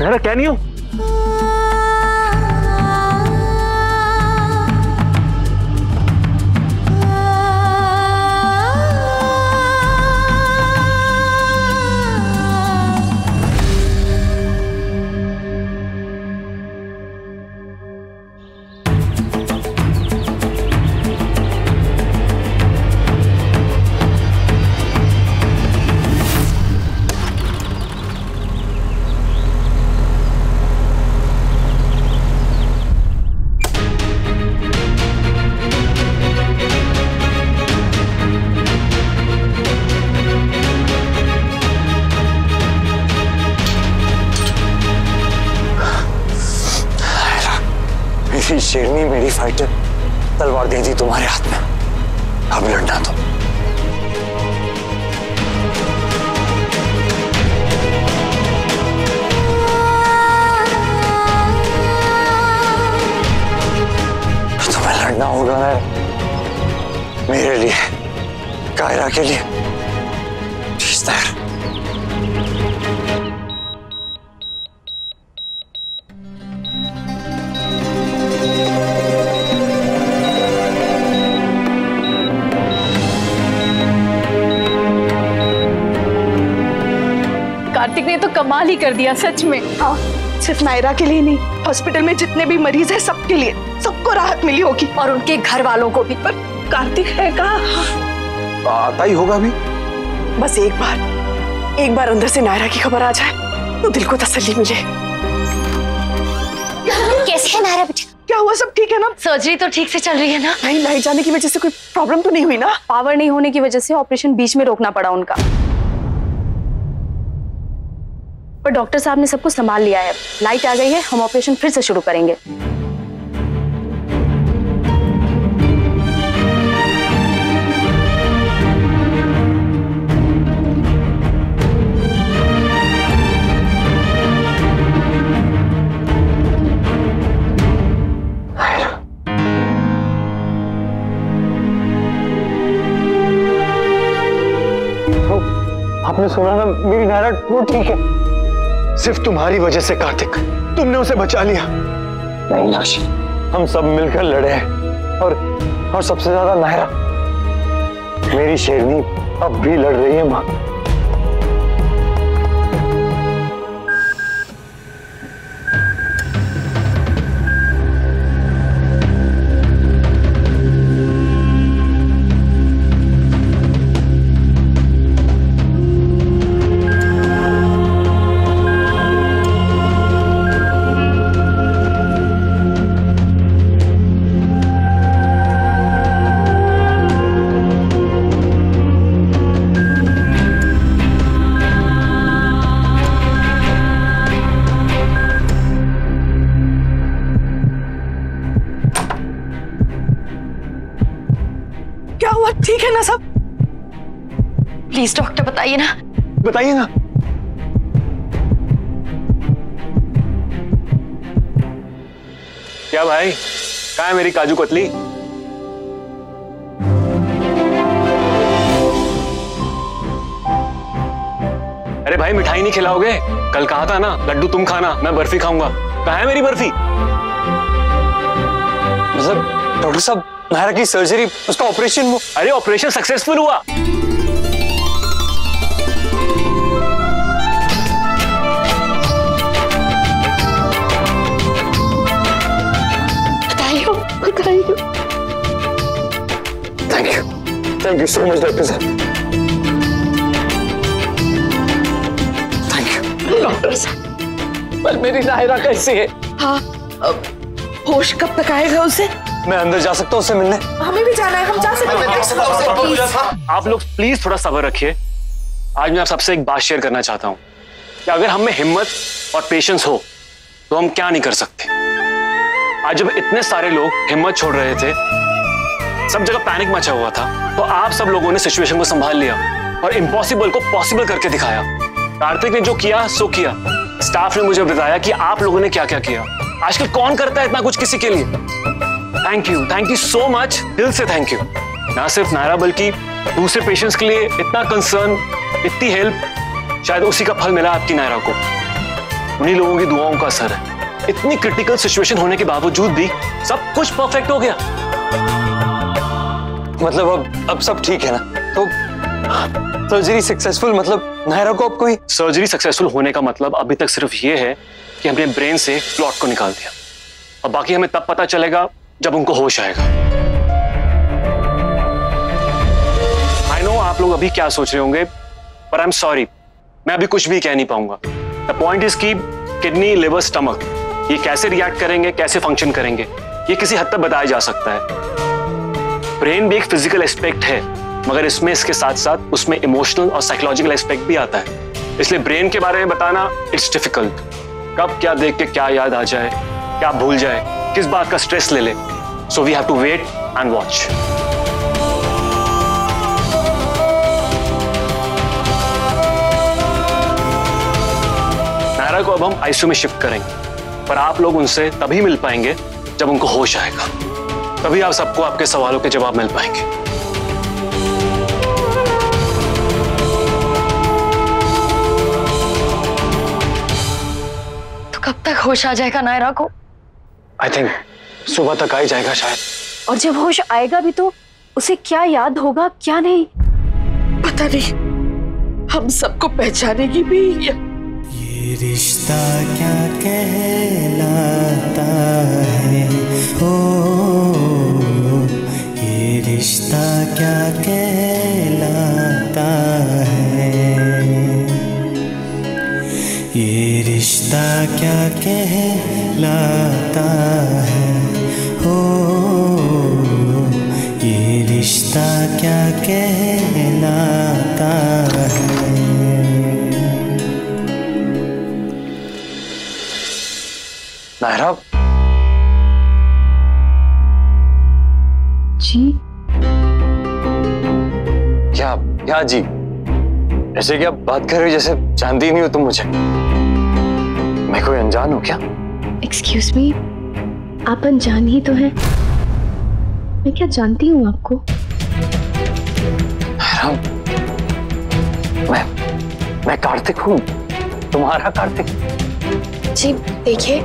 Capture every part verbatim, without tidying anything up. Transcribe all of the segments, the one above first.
Naira can you? शेरनी मेरी fighter तलवार दे दी तुम्हारे हाथ में, अब लड़ना तो। तुम्हें लड़ना होगा नायरा, मेरे लिए, कायरा के लिए। प्लीज नायरा। कार्तिक ने तो कमाल ही कर दिया सच में। हाँ, सिर्फ नायरा के लिए नहीं, हॉस्पिटल में जितने भी मरीज हैं सबके लिए, सबको राहत मिली होगी और उनके घर वालों को भी। पर कार्तिक है कहाँ? आता ही होगा अभी। बस एक बार एक बार अंदर से नायरा की खबर आ जाए तो दिल को तसल्ली मिले। कैसे है नायरा बेटा? क्या हुआ, सब ठीक है ना? सर्जरी तो ठीक से चल रही है ना? नहीं, लाइट जाने की वजह से कोई प्रॉब्लम तो नहीं हुई ना? पावर नहीं होने की वजह से ऑपरेशन बीच में रोकना पड़ा उनका, पर डॉक्टर साहब ने सबको संभाल लिया है। लाइट आ गई है, हम ऑपरेशन फिर से शुरू करेंगे। आपने सुना ना, मेरी नायरा ठीक है। सिर्फ तुम्हारी वजह से कार्तिक, तुमने उसे बचा लिया। नहीं लक्ष्मी, हम सब मिलकर लड़े हैं और और सबसे ज्यादा नायरा। मेरी शेरनी अब भी लड़ रही है माँ। ठीक है ना सब? प्लीज डॉक्टर बताइए ना, बताइए ना। क्या भाई, कहाँ है मेरी काजू कतली? अरे भाई, मिठाई नहीं खिलाओगे? कल कहा था ना लड्डू तुम खाना, मैं बर्फी खाऊंगा। कहाँ है मेरी बर्फी? मतलब डॉक्टर साहब, नायरा की सर्जरी, उसका ऑपरेशन वो। अरे ऑपरेशन सक्सेसफुल हुआ। बताइयो, बताइयो। Thank you, thank you so much doctor साहब। थैंक यू डॉक्टर साहब। पर मेरी नायरा कैसी है? हाँ, अब होश कब तक आएगा उसे? मैं अंदर जा सकता हूँ उससे मिलने? हमें भी जाना है, हम जा सकते हैं। आप लोग प्लीज थोड़ा सब्र रखिए। आज मैं आप सबसे एक बात शेयर करना चाहता हूँ कि अगर हम में हिम्मत और पेशेंस हो तो हम क्या नहीं कर सकते। आज जब इतने सारे लोग हिम्मत छोड़ रहे थे, सब जगह पैनिक मचा हुआ था, तो आप सब लोगों ने सिचुएशन को संभाल लिया और इम्पॉसिबल को पॉसिबल करके दिखाया। कार्तिक ने जो किया सो किया। स्टाफ ने मुझे बताया कि आप लोगों ने क्या क्या किया। आजकल कौन करता है इतना कुछ किसी के लिए? Thank you, thank you so much, दिल से थैंक यू। ना सिर्फ नायरा बल्कि दूसरे पेशेंट्स के लिए इतना कंसर्न, इतनी हेल्प, शायद उसी का फल मिला आपकी नायरा को। उन्हीं लोगों की दुआओं का असर है। इतनी क्रिटिकल सिचुएशन होने के बावजूद भी सब कुछ परफेक्ट हो गया। मतलब अब अब सब ठीक है ना? तो सर्जरी सक्सेसफुल, मतलब नायरा को अब कोई सर्जरी सक्सेसफुल होने का मतलब अभी तक सिर्फ ये है कि हमने ब्रेन से प्लॉट को निकाल दिया। अब बाकी हमें तब पता चलेगा जब उनको होश आएगा। आप लोग अभी क्या सोच रहे होंगे, पर आई एम सॉरी, मैं अभी कुछ भी कह नहीं पाऊंगा। द पॉइंट इज कि किडनी, लिवर, स्टमक ये कैसे रिएक्ट करेंगे, कैसे फंक्शन करेंगे, ये किसी हद तक बताया जा सकता है। ब्रेन भी एक फिजिकल एस्पेक्ट है, मगर इसमें इसके साथ साथ उसमें इमोशनल और साइकोलॉजिकल एस्पेक्ट भी आता है। इसलिए ब्रेन के बारे में बताना इट्स डिफिकल्ट। कब क्या देख के क्या याद आ जाए, क्या भूल जाए, किस बात का स्ट्रेस ले ले, so we have to wait and watch. को अब हम आईसीयू में शिफ्ट करेंगे, पर आप लोग उनसे तभी मिल पाएंगे जब उनको होश आएगा। तभी आप सबको आपके सवालों के जवाब मिल पाएंगे। तो कब तक होश आ जाएगा नायरा को? आई थिंक सुबह तक आ जाएगा शायद। और जब होश आएगा भी तो उसे क्या याद होगा क्या नहीं पता नहीं। हम सबको पहचानेगी भी या... ये रिश्ता क्या कहलाता है, ओ ये रिश्ता क्या कहलाता है, ये रिश्ता क्या कहलाता है, ओ ये रिश्ता क्या कहलाता है। नायरा जी, क्या क्या जी? ऐसे क्या बात कर रहे हो जैसे जानती नहीं हो तुम मुझे। मैं कोई अनजान हूं क्या? एक्सक्यूज मी, आप अनजान ही तो हैं। मैं क्या जानती हूं आपको? नायरा, मैं मैं कार्तिक हूं, तुम्हारा कार्तिक। जी देखिए,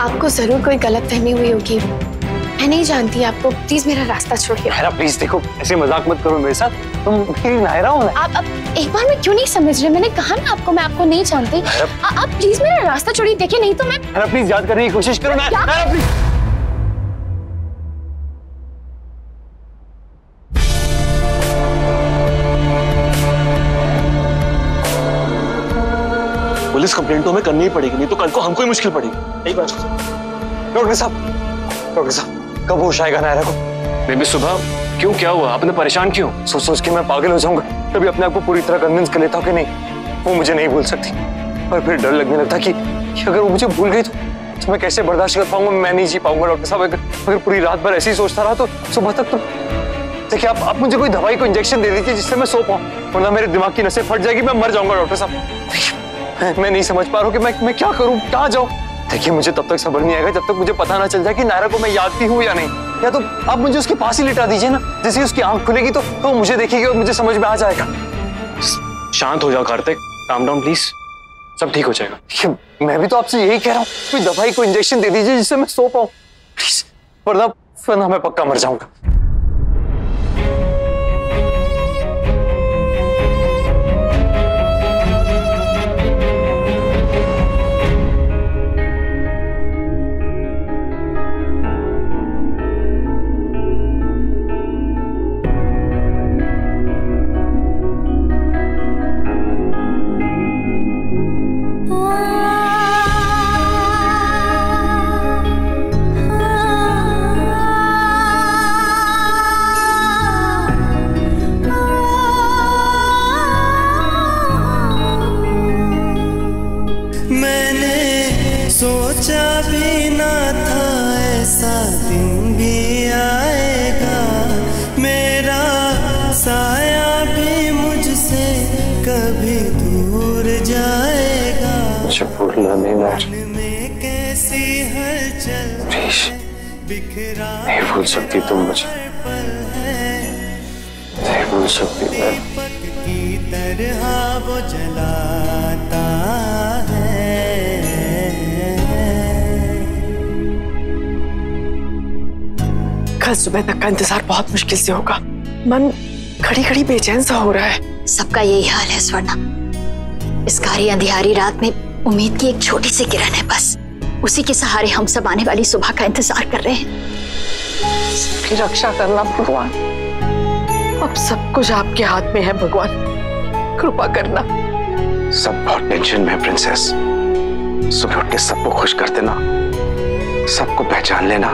आपको जरूर कोई गलतफहमी हुई होगी, मैं नहीं जानती आपको। प्लीज मेरा रास्ता छोड़िए। नायरा प्लीज, देखो ऐसे मजाक मत करो मेरे साथ, तुम मेरी नायरा हो ना। आप अब एक बार में क्यों नहीं समझ रहे? मैंने कहा ना आपको मैं आपको नहीं जानती। आप प्लीज मेरा रास्ता छोड़िए, देखिए नहीं तो मैं। नायरा प्लीज, याद करने की कोशिश करो। Naira Naira please. Police complaint तो हमें करनी ही पड़ेगी, नहीं तो कल को हमको ही मुश्किल पड़ेगी। एक बार डॉक्टर साहब, डॉक्टर साहब कब होश आएगा नायरा को? बेबी सुबह। क्यों, क्या हुआ? आपने परेशान क्यों? सोच सोच के मैं पागल हो जाऊंगा। तभी अपने आप को पूरी तरह कन्विंस कर लेता हूं कि नहीं वो मुझे नहीं भूल सकती, पर फिर डर लगने लगता कि अगर वो मुझे भूल गई तो मैं कैसे बर्दाश्त कर पाऊंगा, मैं नहीं जी पाऊंगा। डॉक्टर साहब अगर पूरी रात भर ऐसे ही सोचता रहा तो सुबह तक तो देखिए आप आप मुझे कोई दवाई, कोई इंजेक्शन दे दीजिए जिससे मैं सो पाऊँ, वरना मेरे दिमाग की नसें फट जाएगी, मैं मर जाऊंगा। डॉक्टर साहब मैं नहीं समझ पा रहा हूँ कि मैं मैं क्या करूँ, कहाँ जाऊँ। देखिए मुझे तब तक सब्र नहीं आएगा जब तक मुझे पता ना चल जाए कि नायरा को मैं याद भी हूँ या नहीं। या तो आप मुझे उसके पास ही लिटा दीजिए ना, जैसे उसकी आंख खुलेगी तो तो मुझे देखेगी और मुझे समझ में आ जाएगा। शांत हो जाओ कार्तिक, काम डाउन प्लीज, सब ठीक हो जाएगा। मैं भी तो आपसे यही कह रहा हूँ, कोई दवाई, कोई इंजेक्शन दे दीजिए जिससे मैं सो पाऊँ प्लीज, वरना वरना मैं पक्का मर जाऊंगा। नहीं भूल सकती तुम मुझे, नहीं भूल सकती मैं। की तरह वो जलाता है। कल सुबह तक का इंतजार बहुत मुश्किल से होगा। मन खड़ी खड़ी बेचैन सा हो रहा है। सबका यही हाल है स्वर्णा। इस काली अंधियारी रात में उम्मीद की एक छोटी सी किरण है, बस उसी के सहारे हम सब आने वाली सुबह का इंतजार कर रहे हैं। सबकी रक्षा करना भगवान, अब सब कुछ आपके हाथ में है भगवान, कृपा करना। सब बहुत टेंशन में है प्रिंसेस। सुबह उठ के सबको खुश कर देना, सबको पहचान लेना।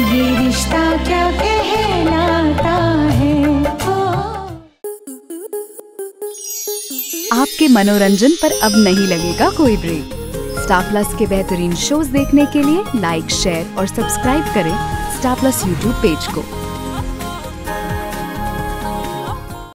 ये रिश्ता क्या कहलाता है। आपके मनोरंजन पर अब नहीं लगेगा कोई ब्रेक। स्टार प्लस के बेहतरीन शोज देखने के लिए लाइक, शेयर और सब्सक्राइब करें स्टार प्लस यूट्यूब पेज को।